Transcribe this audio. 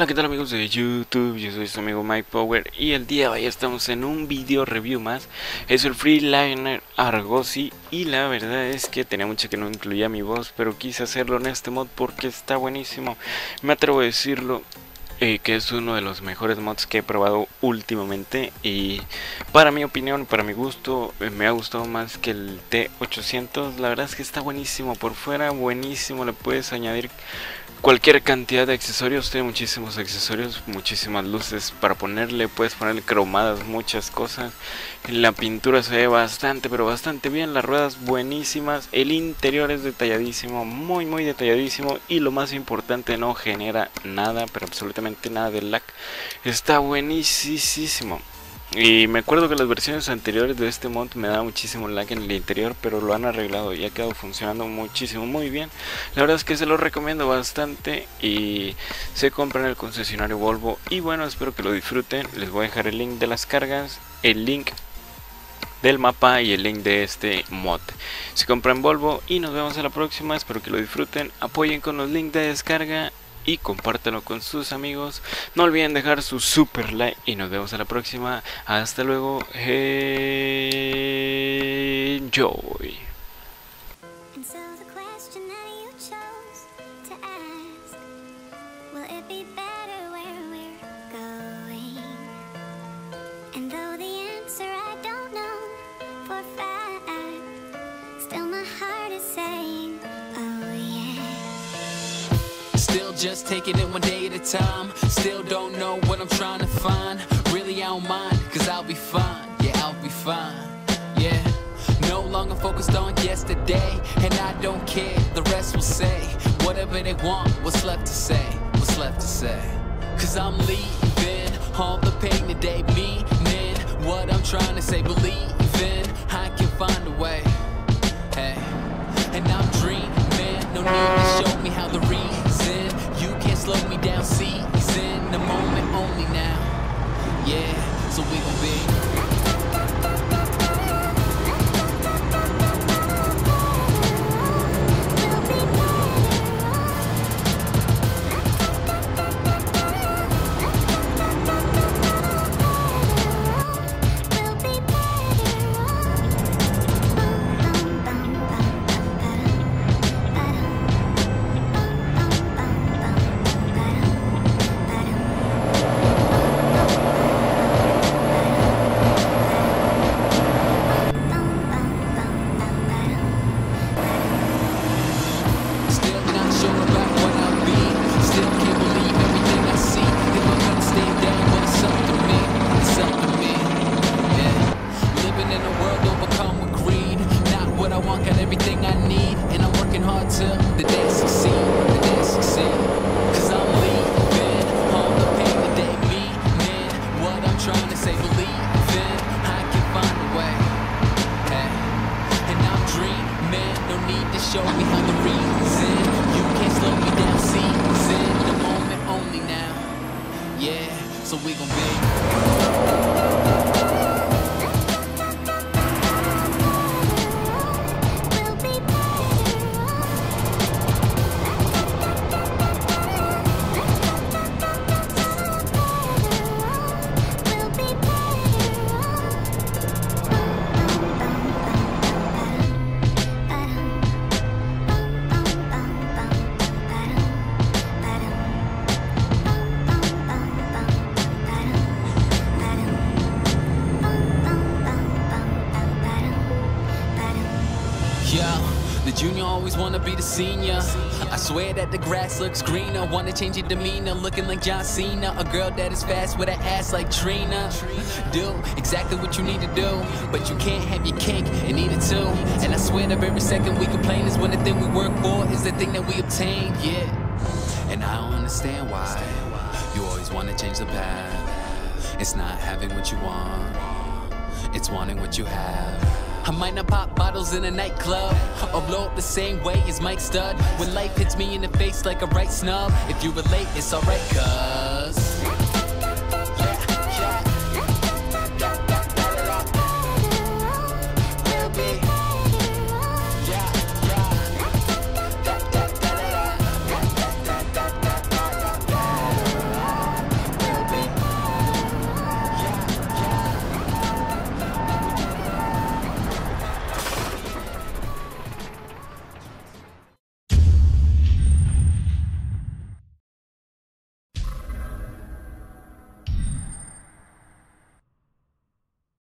Hola, ¿qué tal amigos de YouTube? Yo soy su amigo Mike Power y el día de hoy estamos en un video review más. Es el Freeliner Argosy y la verdad es que tenía mucho que no incluía mi voz, pero quise hacerlo en este mod porque está buenísimo. Me atrevo a decirlo que es uno de los mejores mods que he probado últimamente y para mi opinión, para mi gusto, me ha gustado más que el T800. La verdad es que está buenísimo por fuera, buenísimo, le puedes añadir cualquier cantidad de accesorios, tiene muchísimos accesorios, muchísimas luces para ponerle, puedes ponerle cromadas, muchas cosas. La pintura se ve bastante, pero bastante bien, las ruedas buenísimas, el interior es detalladísimo, muy detalladísimo y lo más importante, no genera nada, pero absolutamente nada de lag. Está buenísimo. Y me acuerdo que las versiones anteriores de este mod me daba muchísimo lag en el interior, pero lo han arreglado y ha quedado funcionando muchísimo, muy bien. La verdad es que se lo recomiendo bastante y se compra en el concesionario Volvo. Y bueno, espero que lo disfruten. Les voy a dejar el link de las cargas, el link del mapa y el link de este mod. Se compra en Volvo y nos vemos en la próxima. Espero que lo disfruten. Apoyen con los links de descarga y compártanlo con sus amigos. No olviden dejar su super like y nos vemos a la próxima. Hasta luego. Enjoy. And so the question that you chose to ask, will it be better where we're going? And though the answer I don't know for a fact, still my heart is saying, still just taking it one day at a time. Still don't know what I'm trying to find. Really I don't mind, cause I'll be fine. Yeah, I'll be fine. Yeah. No longer focused on yesterday, and I don't care, the rest will say whatever they want, what's left to say, what's left to say. Cause I'm leaving all the pain today, meaning what I'm trying to say, believing I can find a way. Hey. And I'm dreaming, no need to show me how the reason slow me down, season the moment only now. Yeah, so we gon' be show me how the reason you can't slow me down, season the moment only now. Yeah, so we gon' be junior, always wanna be the senior. I swear that the grass looks greener. Wanna change your demeanor, looking like John Cena. A girl that is fast with an ass like Trina. Do exactly what you need to do, but you can't have your cake and eat it too. And I swear that every second we complain is when the thing we work for is the thing that we obtain. Yeah, and I don't understand why you always wanna change the path. It's not having what you want, it's wanting what you have. I might not pop bottles in a nightclub or blow up the same way as Mike Stud. When life hits me in the face like a right snub, if you relate, it's alright, cuz